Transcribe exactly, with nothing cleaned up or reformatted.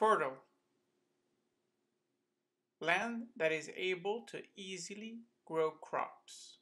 Fertile. Land that is able to easily grow crops.